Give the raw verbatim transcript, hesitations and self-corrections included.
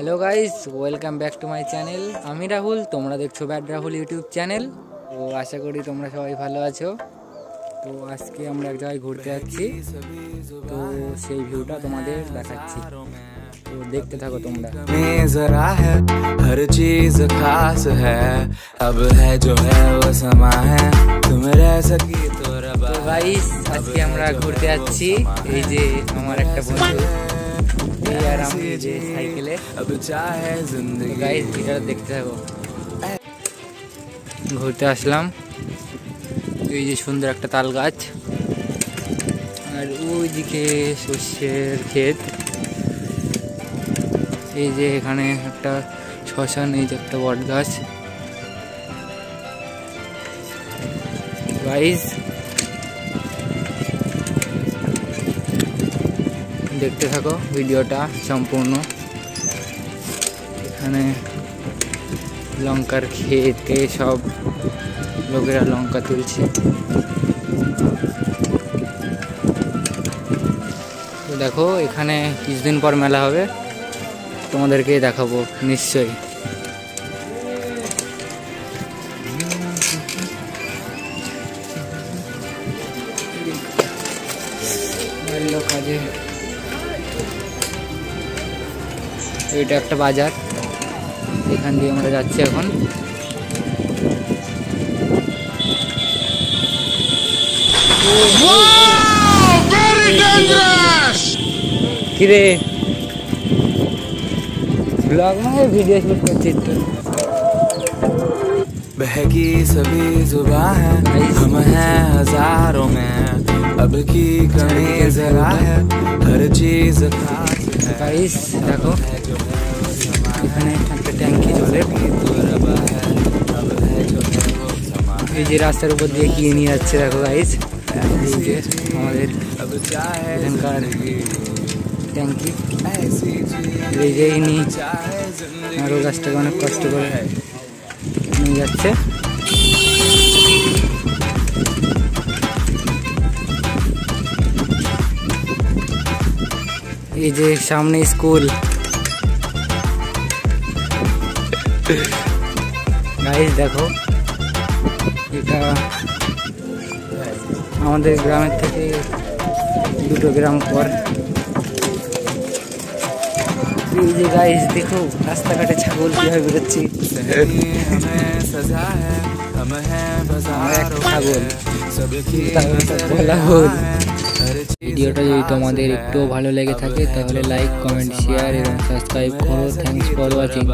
Hello guys, welcome back to my channel. आमी राहुल, तुम्हारा देखो बैड राहुल यूट्यूब चैनल। तो आशा करी तुम्हारा सबाई भालो आछो। तो आज के एक जगह घूरते जाच्छी, तो सेई भिउटा तुम्हादेर देखाच्छी, तो देखते थाको तुम्हारा। हर चीज खास है, अब है जो है वो समा है, तुम रह सकी तो रबा। तो गाइस आज के हमरा घूरते जाच्छी, ए जे हमारा एकटा बंधु साइकेले। अब चाहे जिंदगी गाइस इधर देखते हो, घूरते आसलम। तो ये सुंदर एक ताल गाच और ओइदिके शस्येर खेत, ये जे एखाने एकटा शशान, ये जे एकटा बट गाच। गाइस देखते थको भिडियोटा सम्पूर्ण। एखाने लंकार खेते सब लोकेरा लंका तुलछे। तो देखो एखाने किछुदिन पर मेला होबे, तोमादेरके देखाबो निश्चय। हेलो काजे এটা একটা বাজার, এখান দিয়ে আমরা যাচ্ছি এখন। কি রে ব্লগ মানে ভিডিও শুট করছিস তো? बहकी सभी जुबां है, हम हैं हजारों में, अब की कमी जरा है, हर चीज खास है। गाइस देखो এখানে একটা ট্যাঙ্কি জলের, এই যে রাস্তার উপর দিয়ে গিয়ে নিয়ে যাচ্ছে। দেখো গাইস আমাদের এখানকার ট্যাঙ্কি, এই যে ইনি আরো গাছটাকে অনেক কষ্ট করে নিয়ে যাচ্ছে। এই যে সামনে স্কুল। गाइस देखो ग्रामे थे दुटो ग्राम पर। गाइस देखो रास्ता घाटे छागल क्या बेरोच्छे, छागल। ভিডিওটা যদি তোমাদের একটু ভালো লেগে থাকে তাহলে লাইক, কমেন্ট, শেয়ার এবং সাবস্ক্রাইব করো। Thanks for watching.